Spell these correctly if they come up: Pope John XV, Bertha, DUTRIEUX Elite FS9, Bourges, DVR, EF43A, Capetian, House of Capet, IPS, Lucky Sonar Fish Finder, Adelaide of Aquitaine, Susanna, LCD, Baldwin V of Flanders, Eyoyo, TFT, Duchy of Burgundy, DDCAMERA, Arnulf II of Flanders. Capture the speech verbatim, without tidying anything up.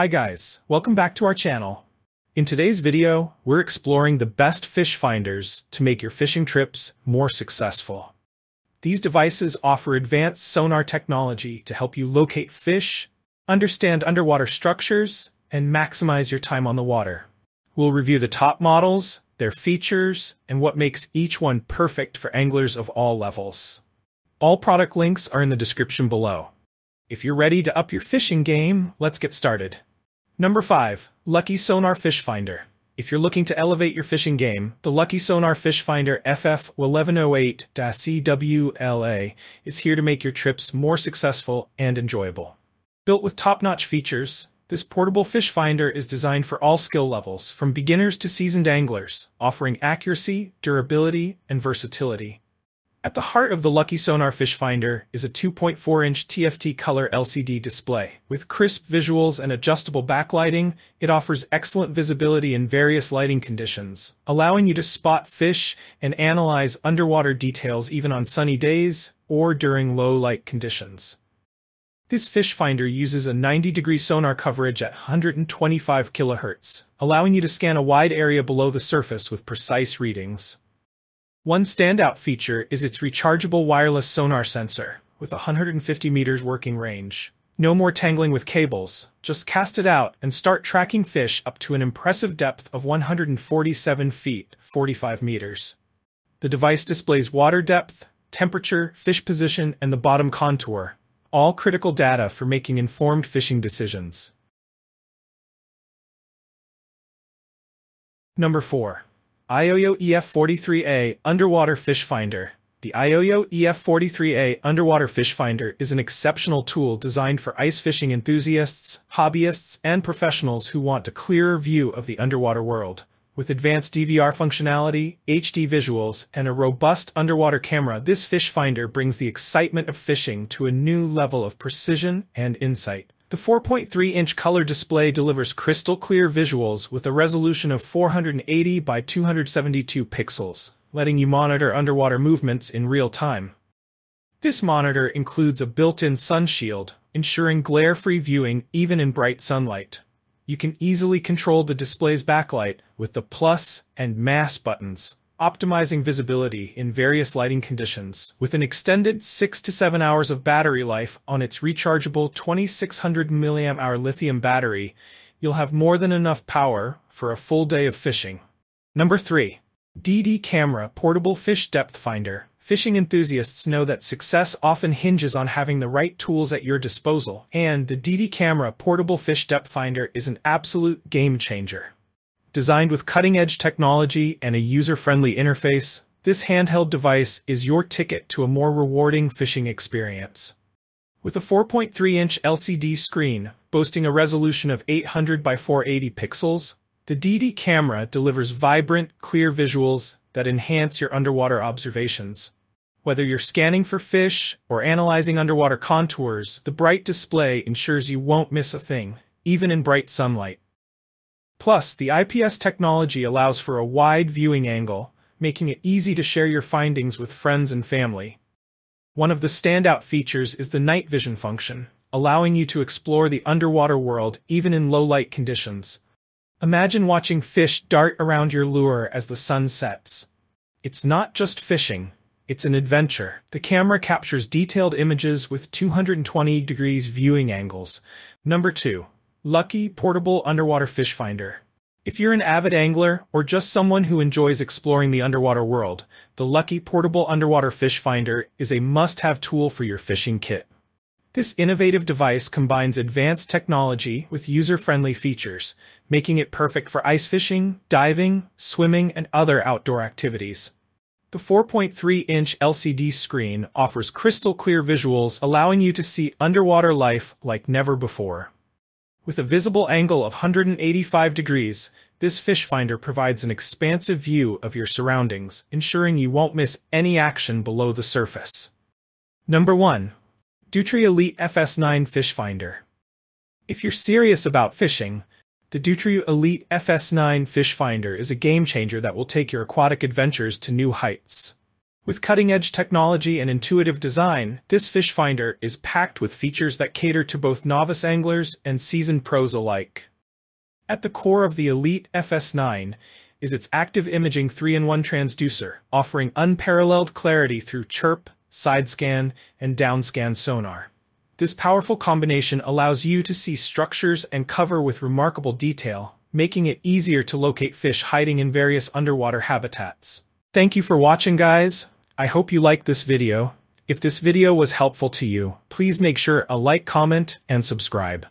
Hi guys, welcome back to our channel. In today's video, we're exploring the best fish finders to make your fishing trips more successful. These devices offer advanced sonar technology to help you locate fish, understand underwater structures, and maximize your time on the water. We'll review the top models, their features, and what makes each one perfect for anglers of all levels. All product links are in the description below. If you're ready to up your fishing game, let's get started. Number five. Lucky Sonar Fish Finder. If you're looking to elevate your fishing game, the Lucky Sonar Fish Finder F F eleven oh eight C W L A is here to make your trips more successful and enjoyable. Built with top-notch features, this portable fish finder is designed for all skill levels, from beginners to seasoned anglers, offering accuracy, durability, and versatility. At the heart of the Lucky Sonar Fish Finder is a two point four inch T F T color L C D display. With crisp visuals and adjustable backlighting, it offers excellent visibility in various lighting conditions, allowing you to spot fish and analyze underwater details even on sunny days or during low-light conditions. This fish finder uses a ninety degree sonar coverage at one hundred twenty-five kilohertz, allowing you to scan a wide area below the surface with precise readings. One standout feature is its rechargeable wireless sonar sensor, with one hundred fifty meters working range. No more tangling with cables, just cast it out and start tracking fish up to an impressive depth of one hundred forty-seven feet, forty-five meters. The device displays water depth, temperature, fish position, and the bottom contour, all critical data for making informed fishing decisions. Number four. Eyoyo E F forty-three A Underwater Fish Finder. The Eyoyo E F forty-three A Underwater Fish Finder is an exceptional tool designed for ice fishing enthusiasts, hobbyists, and professionals who want a clearer view of the underwater world. With advanced D V R functionality, H D visuals, and a robust underwater camera, this fish finder brings the excitement of fishing to a new level of precision and insight. The four point three inch color display delivers crystal-clear visuals with a resolution of four hundred eighty by two hundred seventy-two pixels, letting you monitor underwater movements in real time. This monitor includes a built-in sun shield, ensuring glare-free viewing even in bright sunlight. You can easily control the display's backlight with the plus and mass buttons, optimizing visibility in various lighting conditions. With an extended six to seven hours of battery life on its rechargeable twenty-six hundred milliamp hour lithium battery, you'll have more than enough power for a full day of fishing. Number three. D D CAMERA Portable Fish Depth Finder. Fishing enthusiasts know that success often hinges on having the right tools at your disposal, and the D D CAMERA Portable Fish Depth Finder is an absolute game changer. Designed with cutting-edge technology and a user-friendly interface, this handheld device is your ticket to a more rewarding fishing experience. With a four point three inch L C D screen boasting a resolution of eight hundred by four eighty pixels, the D D CAMERA delivers vibrant, clear visuals that enhance your underwater observations. Whether you're scanning for fish or analyzing underwater contours, the bright display ensures you won't miss a thing, even in bright sunlight. Plus, the I P S technology allows for a wide viewing angle, making it easy to share your findings with friends and family. One of the standout features is the night vision function, allowing you to explore the underwater world even in low-light conditions. Imagine watching fish dart around your lure as the sun sets. It's not just fishing, it's an adventure. The camera captures detailed images with two hundred twenty degrees viewing angles. Number two. Lucky Portable Underwater Fish Finder. If you're an avid angler or just someone who enjoys exploring the underwater world, the Lucky Portable Underwater Fish Finder is a must-have tool for your fishing kit. This innovative device combines advanced technology with user-friendly features, making it perfect for ice fishing, diving, swimming, and other outdoor activities. The four point three inch L C D screen offers crystal-clear visuals, allowing you to see underwater life like never before. With a visible angle of one hundred eighty-five degrees, this fish finder provides an expansive view of your surroundings, ensuring you won't miss any action below the surface. Number one. DUTRIEUX Elite F S nine Fish Finder. If you're serious about fishing, the DUTRIEUX Elite F S nine Fish Finder is a game changer that will take your aquatic adventures to new heights. With cutting-edge technology and intuitive design, this fish finder is packed with features that cater to both novice anglers and seasoned pros alike. At the core of the Elite F S nine is its active imaging three in one transducer, offering unparalleled clarity through chirp, side scan, and downscan sonar. This powerful combination allows you to see structures and cover with remarkable detail, making it easier to locate fish hiding in various underwater habitats. Thank you for watching, guys. I hope you liked this video. If this video was helpful to you, please make sure a like, comment, and subscribe.